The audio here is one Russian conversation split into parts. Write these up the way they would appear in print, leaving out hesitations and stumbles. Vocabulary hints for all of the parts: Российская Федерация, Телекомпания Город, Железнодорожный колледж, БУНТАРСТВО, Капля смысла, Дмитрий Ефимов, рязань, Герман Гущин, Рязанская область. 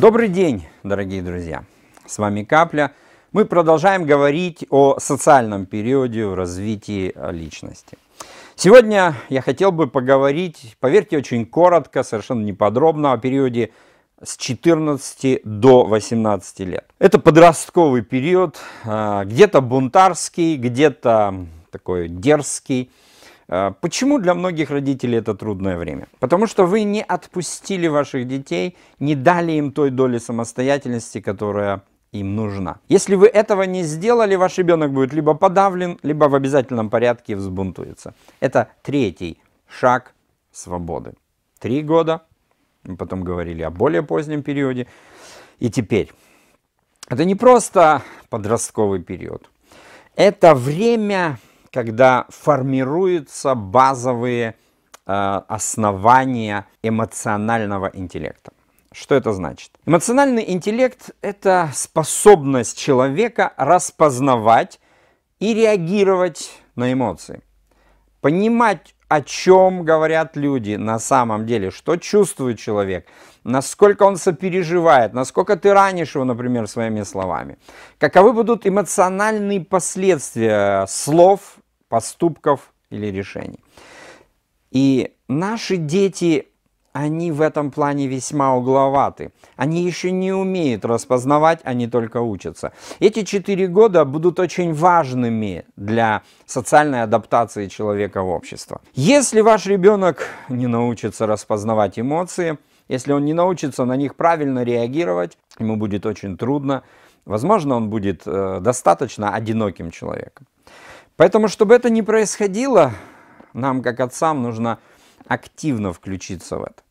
Добрый день, дорогие друзья! С вами Капля. Мы продолжаем говорить о социальном периоде в развитии личности. Сегодня я хотел бы поговорить, поверьте, очень коротко, совершенно неподробно, о периоде с 14 до 18 лет. Это подростковый период, где-то бунтарский, где-то такой дерзкий. Почему для многих родителей это трудное время? Потому что вы не отпустили ваших детей, не дали им той доли самостоятельности, которая им нужна. Если вы этого не сделали, ваш ребенок будет либо подавлен, либо в обязательном порядке взбунтуется. Это третий шаг свободы. 3 года, мы потом говорили о более позднем периоде, и теперь. Это не просто подростковый период, это время, когда формируются базовые основания эмоционального интеллекта. Что это значит? Эмоциональный интеллект – это способность человека распознавать и реагировать на эмоции. Понимать, о чем говорят люди на самом деле, что чувствует человек, насколько он сопереживает, насколько ты ранишь его, например, своими словами. Каковы будут эмоциональные последствия слов, поступков или решений. И наши дети, они в этом плане весьма угловаты. Они еще не умеют распознавать, они только учатся. Эти 4 года будут очень важными для социальной адаптации человека в общество. Если ваш ребенок не научится распознавать эмоции, если он не научится на них правильно реагировать, ему будет очень трудно. Возможно, он будет достаточно одиноким человеком. Поэтому, чтобы это не происходило, нам, как отцам, нужно активно включиться в это.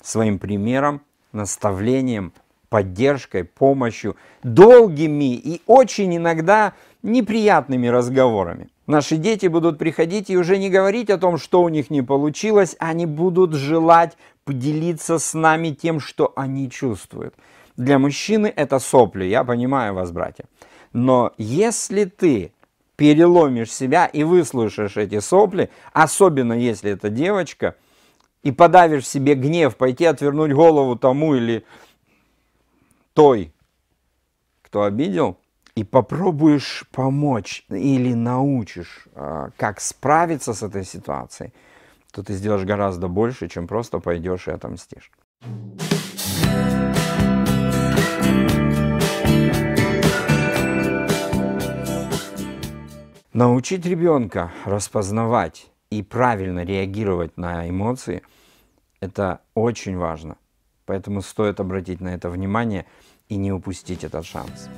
Своим примером, наставлением, поддержкой, помощью, долгими и очень иногда неприятными разговорами. Наши дети будут приходить и уже не говорить о том, что у них не получилось, они будут желать поделиться с нами тем, что они чувствуют. Для мужчины это сопли, я понимаю вас, братья. Но если ты переломишь себя и выслушаешь эти сопли, особенно если это девочка, и подавишь в себе гнев, пойти отвернуть голову тому или той, кто обидел, и попробуешь помочь или научишь, как справиться с этой ситуацией, то ты сделаешь гораздо больше, чем просто пойдешь и отомстишь. Научить ребенка распознавать и правильно реагировать на эмоции – это очень важно. Поэтому стоит обратить на это внимание и не упустить этот шанс.